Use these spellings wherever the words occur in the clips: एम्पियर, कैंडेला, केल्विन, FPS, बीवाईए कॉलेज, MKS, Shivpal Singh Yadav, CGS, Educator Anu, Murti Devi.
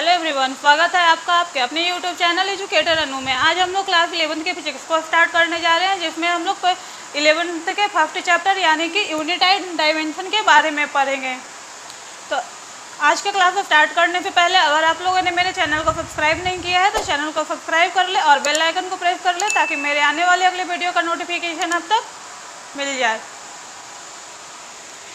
Hello everyone, स्वागत है आपका आपके अपने यूट्यूब चैनल एजुकेटर अनु में। आज हम लोग क्लास 11 के फिजिक्स को स्टार्ट करने जा रहे हैं, जिसमें हम लोग 11th के फर्स्ट चैप्टर यानी कि यूनिटाइड डायमेंशन के बारे में पढ़ेंगे। तो आज के क्लास को स्टार्ट करने से पहले अगर आप लोगों ने मेरे चैनल को सब्सक्राइब नहीं किया है तो चैनल को सब्सक्राइब कर ले और बेल आइकन को प्रेस कर ले, ताकि मेरे आने वाले अगले वीडियो का नोटिफिकेशन आप तक मिल जाए।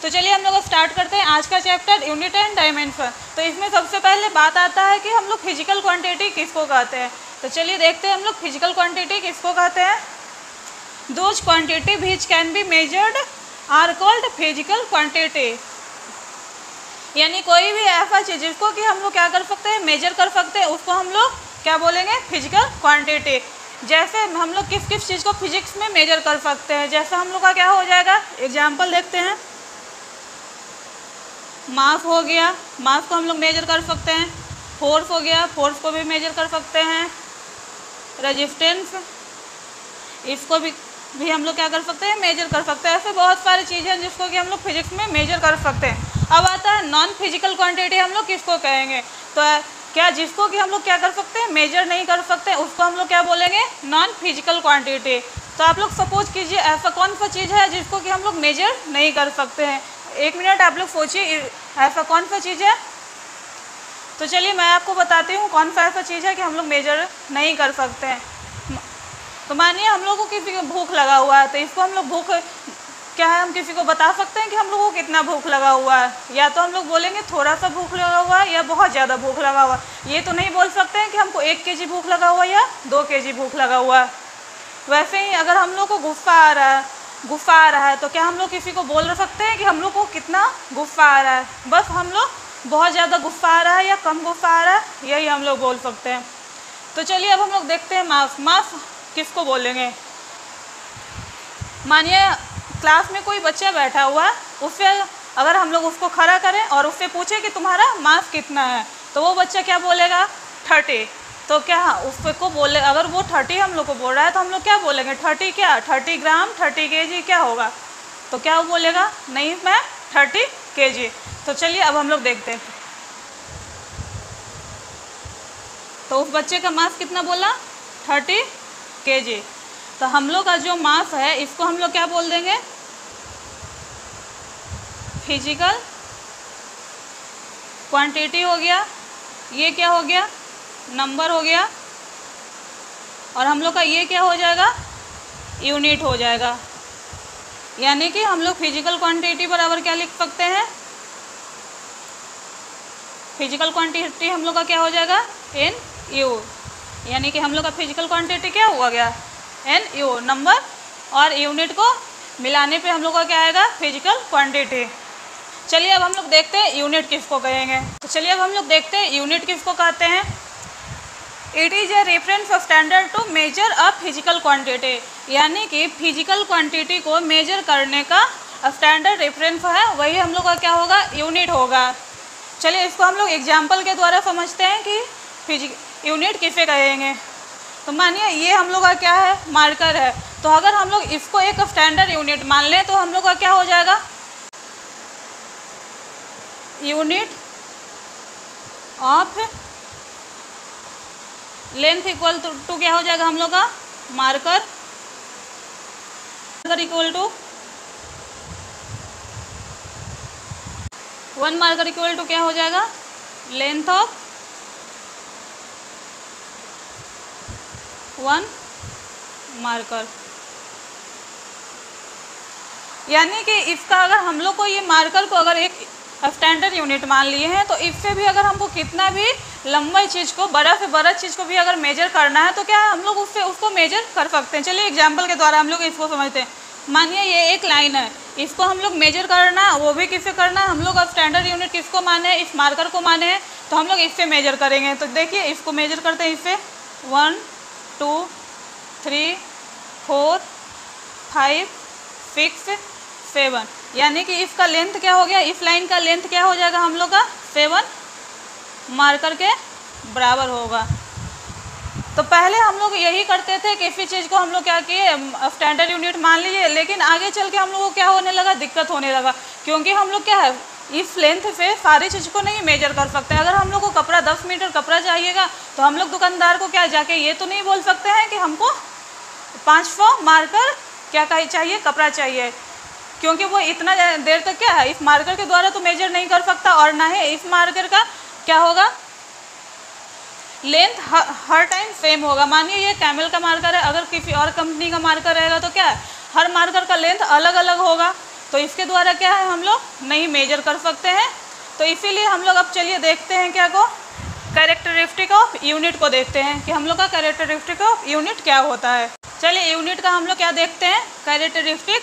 तो चलिए हम लोग स्टार्ट करते हैं आज का चैप्टर यूनिट एंड डायमेंशन। तो इसमें सबसे पहले बात आता है कि हम लोग फिजिकल क्वांटिटी किसको कहते हैं। तो चलिए देखते हैं हम लोग फिजिकल क्वांटिटी किसको कहते हैं। Those quantity which can be measured are called physical quantity, यानी कोई भी ऐसा चीज जिसको कि हम लोग क्या कर सकते हैं, मेजर कर सकते हैं, उसको हम लोग क्या बोलेंगे, फिजिकल क्वांटिटी। जैसे हम लोग किस किस चीज़ को फिजिक्स में मेजर कर सकते हैं, जैसे हम लोग का क्या हो जाएगा, एग्जाम्पल देखते हैं। मास हो गया, मास को हम लोग मेजर कर सकते हैं। फोर्स हो गया, फोर्स को भी मेजर कर सकते हैं। रेजिस्टेंस, इसको भी हम लोग क्या कर सकते हैं, मेजर कर सकते हैं। ऐसे बहुत सारी चीज़ें हैं जिसको कि हम लोग फिजिक्स में मेजर कर सकते हैं। अब आता है नॉन फिजिकल क्वांटिटी हम लोग किसको कहेंगे। तो क्या जिसको कि हम लोग क्या कर सकते हैं, मेजर नहीं कर सकते, उसको हम लोग क्या बोलेंगे, नॉन फिजिकल क्वांटिटी। तो आप लोग सपोज कीजिए ऐसा कौन सा चीज़ है जिसको कि हम लोग मेजर नहीं कर सकते हैं। एक मिनट आप लोग सोचिए ऐसा कौन सा चीज़ है। तो चलिए मैं आपको बताती हूँ कौन सा ऐसा चीज़ है कि हम लोग मेजर नहीं कर सकते हैं। तो मानिए हम लोगों को किसी को भूख लगा हुआ है, तो इसको हम लोग भूख क्या है, हम किसी को बता सकते हैं कि हम लोगों को कितना भूख लगा हुआ है। या तो हम लोग बोलेंगे थोड़ा सा भूख लगा हुआ है या बहुत ज़्यादा भूख लगा हुआ। ये तो नहीं बोल सकते हैं कि हमको 1 kg भूख लगा हुआ या 2 kg भूख लगा हुआ। वैसे ही अगर हम लोग को गुस्सा आ रहा है तो क्या हम लोग किसी को बोल सकते हैं कि हम लोग को कितना गुस्सा आ रहा है। बस हम लोग बहुत ज़्यादा गुस्सा आ रहा है या कम गुस्सा आ रहा है, यही हम लोग बोल सकते हैं। तो चलिए अब हम लोग देखते हैं मास। मास किसको बोलेंगे। मानिए क्लास में कोई बच्चा बैठा हुआ, उससे अगर हम लोग उसको खड़ा करें और उससे पूछें कि तुम्हारा मास कितना है, तो वो बच्चा क्या बोलेगा, 30। तो क्या उसको बोले, अगर वो 30 हम लोग को बोल रहा है तो हम लोग क्या बोलेंगे, 30 ग्राम, 30 kg क्या होगा। तो क्या वो बोलेगा, नहीं मैं 30 kg। तो चलिए अब हम लोग देखते हैं। तो उस बच्चे का मास कितना बोला, 30 kg। तो हम लोग का जो मास है इसको हम लोग क्या बोल देंगे, फिजिकल क्वांटिटी हो गया। ये क्या हो गया, नंबर हो गया। और हम लोग का ये क्या हो जाएगा, यूनिट हो जाएगा। यानी कि हम लोग फिजिकल क्वांटिटी बराबर क्या लिख सकते हैं, फिजिकल क्वांटिटी हम लोग का क्या हो जाएगा, NU। यानी कि हम लोग का फिजिकल क्वांटिटी क्या हुआ गया, NU, नंबर और यूनिट को मिलाने पे हम लोग का क्या आएगा, फिजिकल क्वांटिटी। चलिए अब हम लोग देखते हैं यूनिट किसको कहेंगे। तो चलिए अब हम लोग देखते हैं यूनिट किसको कहते हैं। It is a reference standard to measure a physical quantity, यानी कि फिजिकल क्वांटिटी को मेजर करने का स्टैंडर्ड रेफरेंस है, वही हम लोग का क्या होगा, यूनिट होगा। चलिए इसको हम लोग एग्जाम्पल के द्वारा समझते हैं कि यूनिट किसे कहेंगे। तो मानिए ये हम लोग का क्या है, मार्कर है। तो अगर हम लोग इसको एक स्टैंडर्ड यूनिट मान लें तो हम लोग का क्या हो जाएगा, unit of length equal to क्या हो जाएगा, हम लोग का marker equal to 1 marker equal to क्या हो जाएगा, लेंथ ऑफ 1 मार्कर। यानी कि इसका अगर हम लोग को ये मार्कर को अगर एक स्टैंडर्ड यूनिट मान लिए हैं, तो इससे भी अगर हमको कितना भी लंबा चीज़ को, बड़ा से बड़ा चीज़ को भी अगर मेजर करना है तो क्या हम लोग उससे उसको मेजर कर सकते हैं। चलिए एग्जाम्पल के द्वारा हम लोग इसको समझते हैं। मानिए ये एक लाइन है, इसको हम लोग मेजर करना, वो भी किससे करना है, हम लोग स्टैंडर्ड यूनिट किसको माने, इस मार्कर को माने हैं, तो हम लोग इससे मेजर करेंगे। तो देखिए इसको मेजर करते हैं इससे 1 2 3 4 5 6 7। यानी कि इसका लेंथ क्या हो गया, इस लाइन का लेंथ क्या हो जाएगा, हम लोग का 7 मार्कर के बराबर होगा। तो पहले हम लोग यही करते थे, किसी चीज़ को हम लोग क्या किए, स्टैंडर्ड यूनिट मान लीजिए, लेकिन आगे चल के हम लोग को क्या होने लगा, दिक्कत होने लगा, क्योंकि हम लोग क्या है इस लेंथ पे सारी चीज़ को नहीं मेजर कर सकते हैं। अगर हम लोग को कपड़ा 10 मीटर कपड़ा चाहिएगा तो हम लोग दुकानदार को क्या जाके ये तो नहीं बोल सकते हैं कि हमको 500 मार्कर क्या चाहिए कपड़ा चाहिए, क्योंकि वो इतना देर तक क्या है इस मार्कर के द्वारा तो मेजर नहीं कर सकता। और ना है इस मार्कर का क्या होगा लेंथ हर टाइम सेम होगा। मानिए ये कैमल का मार्कर है, अगर किसी और कंपनी का मार्कर रहेगा तो क्या है हर मार्कर का लेंथ अलग अलग होगा, तो इसके द्वारा क्या है हम लोग नहीं मेजर कर सकते हैं। तो इसीलिए हम लोग अब चलिए देखते हैं क्या को कैरेक्टरिस्टिक ऑफ यूनिट को देखते हैं कि हम लोग का कैरेक्टरिस्टिक ऑफ यूनिट क्या होता है। चलिए यूनिट का हम लोग क्या देखते हैं कैरेक्टरिस्टिक।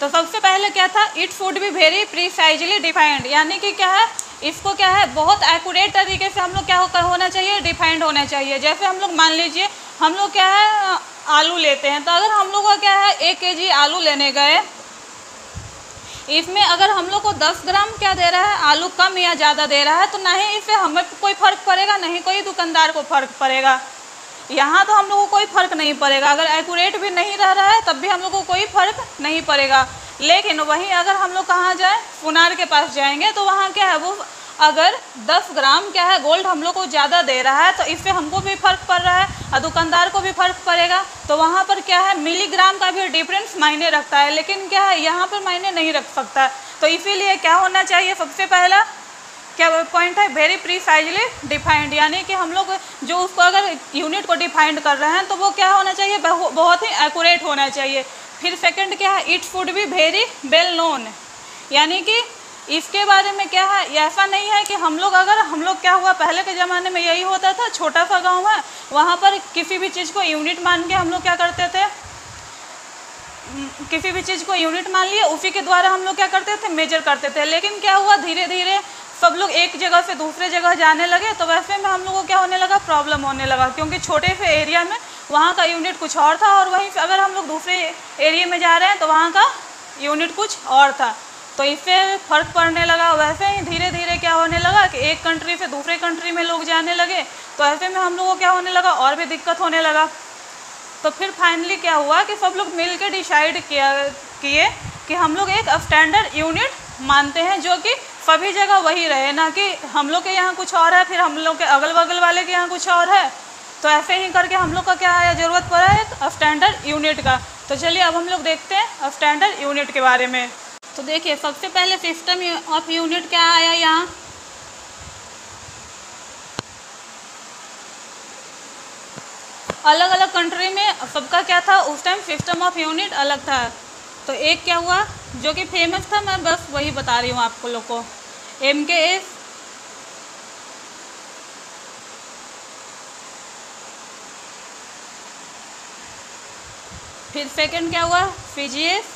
तो सबसे पहले क्या था it should be very precisely defined, यानी कि क्या है इसको क्या है बहुत एक्यूरेट तरीके से हम लोग क्या होना चाहिए डिफाइंड होना चाहिए। जैसे हम लोग मान लीजिए हम लोग क्या है आलू लेते हैं, तो अगर हम लोग का क्या है 1 केजी आलू लेने गए, इसमें अगर हम लोग को 10 ग्राम क्या दे रहा है आलू कम या ज़्यादा दे रहा है तो ना ही इससे हमें कोई फ़र्क पड़ेगा नहीं कोई दुकानदार को फ़र्क पड़ेगा। यहाँ तो हम लोगों को कोई फ़र्क नहीं पड़ेगा, अगर एक्यूरेट भी नहीं रह रहा है तब भी हम लोग को कोई फ़र्क नहीं पड़ेगा। लेकिन वहीं अगर हम लोग कहाँ जाए फुनार के पास जाएंगे तो वहाँ क्या है वो अगर 10 ग्राम क्या है गोल्ड हम लोग को ज़्यादा दे रहा है तो इससे हमको भी फ़र्क पड़ रहा है और दुकानदार को भी फ़र्क पड़ेगा। तो वहाँ पर क्या है मिलीग्राम का भी डिफरेंस मायने रखता है, लेकिन क्या है यहाँ पर मायने नहीं रख सकता। तो इसीलिए क्या होना चाहिए सबसे पहला क्या पॉइंट है वेरी प्रीसाइजली डिफाइंड, यानी कि हम लोग जो उसको अगर यूनिट को डिफाइंड कर रहे हैं तो वो क्या होना चाहिए बहुत ही एक्यूरेट होना चाहिए। फिर सेकंड क्या है it should be very well known, यानी कि इसके बारे में क्या है ऐसा नहीं है कि हम लोग अगर हम लोग क्या हुआ पहले के ज़माने में यही होता था, छोटा सा गाँव है वहाँ पर किसी भी चीज़ को यूनिट मान के हम लोग क्या करते थे किसी भी चीज़ को यूनिट मान लिए उसी के द्वारा हम लोग क्या करते थे मेजर करते थे। लेकिन क्या हुआ धीरे धीरे सब लोग एक जगह से दूसरे जगह जाने लगे तो वैसे में हम लोगों को क्या होने लगा प्रॉब्लम होने लगा, क्योंकि छोटे से एरिया में वहाँ का यूनिट कुछ और था और वहीं से अगर हम लोग दूसरे एरिया में जा रहे हैं तो वहाँ का यूनिट कुछ और था, तो इससे फ़र्क पड़ने लगा। वैसे ही धीरे धीरे क्या होने लगा कि एक कंट्री से दूसरे कंट्री में लोग जाने लगे तो ऐसे में हम लोगों को क्या होने लगा और भी दिक्कत होने लगा। तो फिर फाइनली क्या हुआ कि सब लोग मिल के डिसाइड किए कि हम लोग एक स्टैंडर्ड यूनिट मानते हैं जो कि सभी जगह वही रहे, ना कि हम लोग के यहाँ कुछ और है फिर हम लोग के अगल बगल वाले के यहाँ कुछ और है। तो ऐसे ही करके हम लोग का क्या आया ज़रूरत पड़ा है एक स्टैंडर्ड यूनिट का। तो चलिए अब हम लोग देखते हैं स्टैंडर्ड यूनिट के बारे में। तो देखिए सबसे पहले सिस्टम ऑफ यूनिट क्या आया यहाँ, अलग अलग कंट्री में सबका क्या था उस टाइम सिस्टम ऑफ यूनिट अलग था। तो एक क्या हुआ जो कि फेमस था, मैं बस वही बता रही हूँ आपको लोग को MKS, फिर सेकंड क्या हुआ CGS,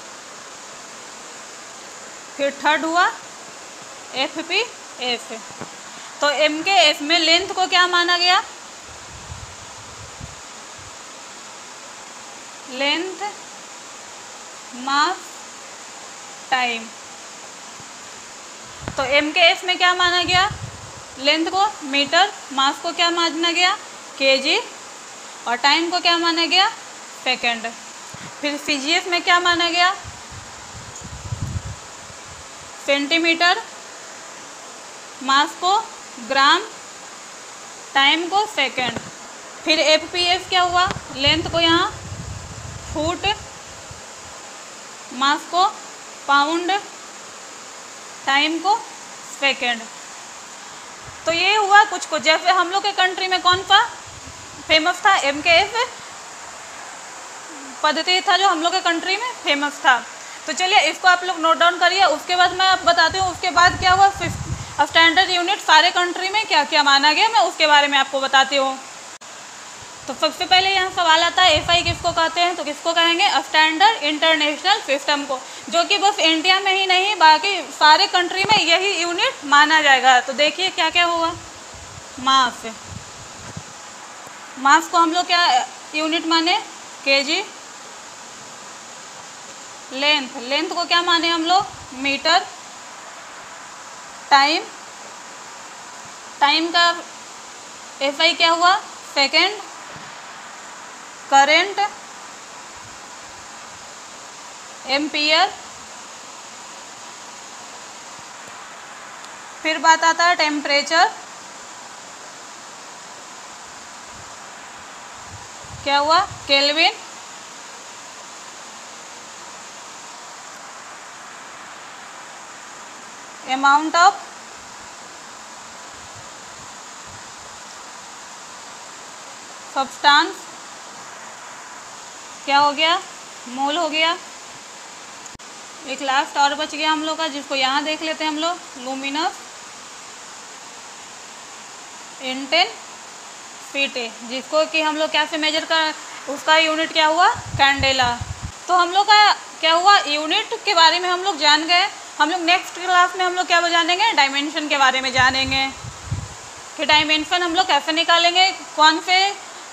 फिर थर्ड हुआ FPS। तो MKS में लेंथ को क्या माना गया लेंथ मास टाइम, तो MKS में क्या माना गया लेंथ को मीटर, मास को क्या माना गया kg और टाइम को क्या माना गया सेकंड। फिर CGS में क्या माना गया सेंटीमीटर, मास को ग्राम, टाइम को सेकंड। फिर FPS क्या हुआ लेंथ को यहाँ फुट, मास को पाउंड, टाइम को सेकेंड। तो ये हुआ कुछ कुछ जैसे हम लोग के कंट्री में कौन सा फेमस था MKS पद्धति था जो हम लोग के कंट्री में फेमस था। तो चलिए इसको आप लोग नोट डाउन करिए, उसके बाद मैं आप बताती हूँ उसके बाद क्या हुआ स्टैंडर्ड यूनिट सारे कंट्री में क्या क्या माना गया, मैं उसके बारे में आपको बताती हूँ। तो सबसे पहले यहाँ सवाल आता है FI किसको कहते हैं, तो किसको कहेंगे स्टैंडर्ड इंटरनेशनल सिस्टम को, जो कि बस इंडिया में ही नहीं बाकी सारे कंट्री में यही यूनिट माना जाएगा। तो देखिए क्या क्या हुआ मास, मास को हम लोग क्या यूनिट माने kg, लेंथ, लेंथ को क्या माने हम लोग मीटर, टाइम, टाइम का FI क्या हुआ सेकेंड, करंट एम्पियर, फिर बात आता है टेम्परेचर, क्या हुआ केल्विन। अमाउंट ऑफ सब्सटेंस क्या हो गया, मोल हो गया। एक लास्ट और बच गया हम लोग का, जिसको यहाँ देख लेते हैं हम लोग, लुमिनस इंटेन फीटे, जिसको कि हम लोग कैसे मेजर कर, उसका यूनिट क्या हुआ कैंडेला। तो हम लोग का क्या हुआ, यूनिट के बारे में हम लोग जान गए। हम लोग नेक्स्ट क्लास में हम लोग क्या जानेंगे, डायमेंशन के बारे में जानेंगे कि डायमेंशन हम लोग कैसे निकालेंगे, कौन से,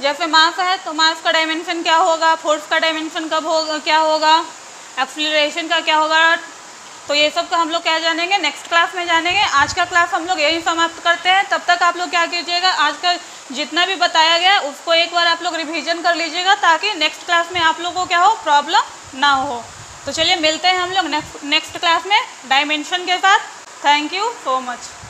जैसे मास है तो मास का डायमेंशन क्या होगा, फोर्स का डायमेंशन कब होगा, क्या होगा, एक्सीलरेशन का क्या होगा। तो ये सब का हम लोग क्या जानेंगे, नेक्स्ट क्लास में जानेंगे। आज का क्लास हम लोग यही समाप्त करते हैं। तब तक आप लोग क्या कीजिएगा, आज का जितना भी बताया गया उसको एक बार आप लोग रिवीजन कर लीजिएगा, ताकि नेक्स्ट क्लास में आप लोग को क्या हो, प्रॉब्लम ना हो। तो चलिए मिलते हैं हम लोग नेक्स्ट क्लास में डायमेंशन के साथ। Thank you so much.